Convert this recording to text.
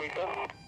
meter.